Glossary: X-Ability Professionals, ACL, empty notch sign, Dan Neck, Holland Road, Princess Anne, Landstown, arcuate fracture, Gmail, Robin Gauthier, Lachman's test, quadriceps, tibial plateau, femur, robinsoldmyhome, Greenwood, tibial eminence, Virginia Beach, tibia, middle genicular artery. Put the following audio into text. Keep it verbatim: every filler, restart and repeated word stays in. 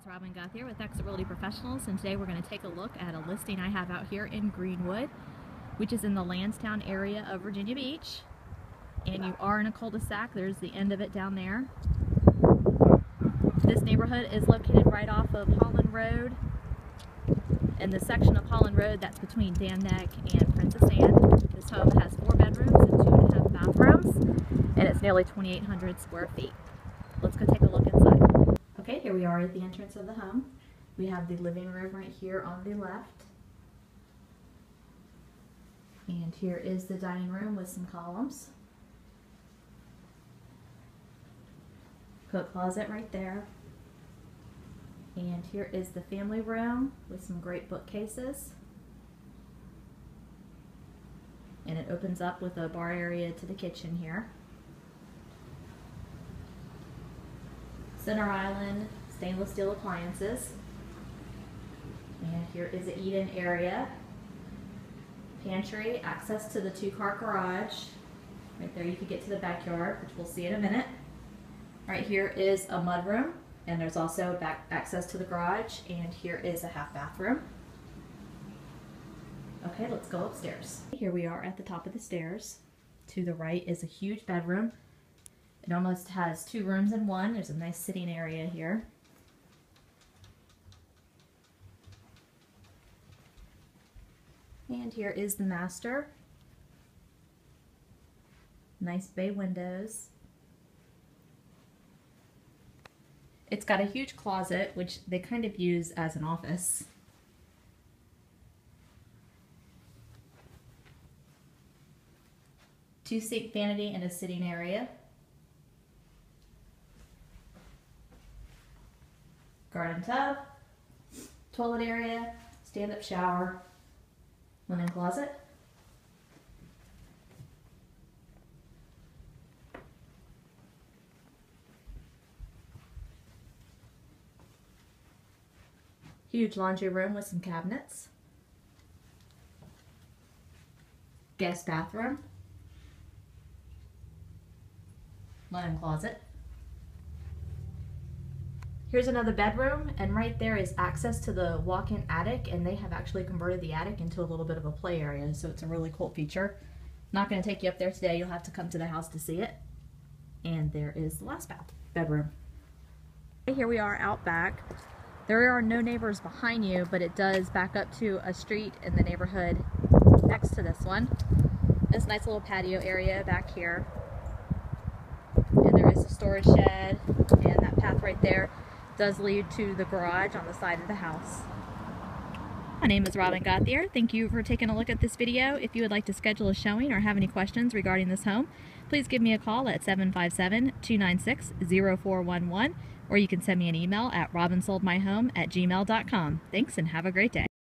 is Robin Gauthier with X-Ability Professionals, and today we're going to take a look at a listing I have out here in Greenwood, which is in the Landstown area of Virginia Beach. And you are in a cul-de-sac. There's the end of it down there. This neighborhood is located right off of Holland Road, and the section of Holland Road that's between Dan Neck and Princess Anne. This home has four bedrooms and two and a half bathrooms, and it's nearly twenty-eight hundred square feet. Let's go take a look inside. Okay, here we are at the entrance of the home. We have the living room right here on the left. And here is the dining room with some columns. Coat closet right there. And here is the family room with some great bookcases. And it opens up with a bar area to the kitchen here. Center Island stainless steel appliances. And here is the eat-in area. Pantry, access to the two-car garage. Right there you can get to the backyard, which we'll see in a minute. Right here is a mudroom, and there's also back access to the garage, and here is a half bathroom. Okay, let's go upstairs. Here we are at the top of the stairs. To the right is a huge bedroom. It almost has two rooms in one. There's a nice sitting area here. And here is the master. Nice bay windows. It's got a huge closet, which they kind of use as an office. Two-seat vanity and a sitting area. Garden tub, toilet area, stand-up shower, linen closet. Huge laundry room with some cabinets. Guest bathroom. Linen closet. Here's another bedroom, and right there is access to the walk-in attic, and they have actually converted the attic into a little bit of a play area, so it's a really cool feature. Not going to take you up there today, you'll have to come to the house to see it. And there is the last bath bedroom. Here we are out back. There are no neighbors behind you, but it does back up to a street in the neighborhood next to this one. This nice little patio area back here. And there is a storage shed, and that path right there does lead to the garage on the side of the house. My name is Robin Gauthier. Thank you for taking a look at this video. If you would like to schedule a showing or have any questions regarding this home, please give me a call at seven five seven, two nine six, zero four one one, or you can send me an email at robinsoldmyhome at gmail dot com. Thanks and have a great day.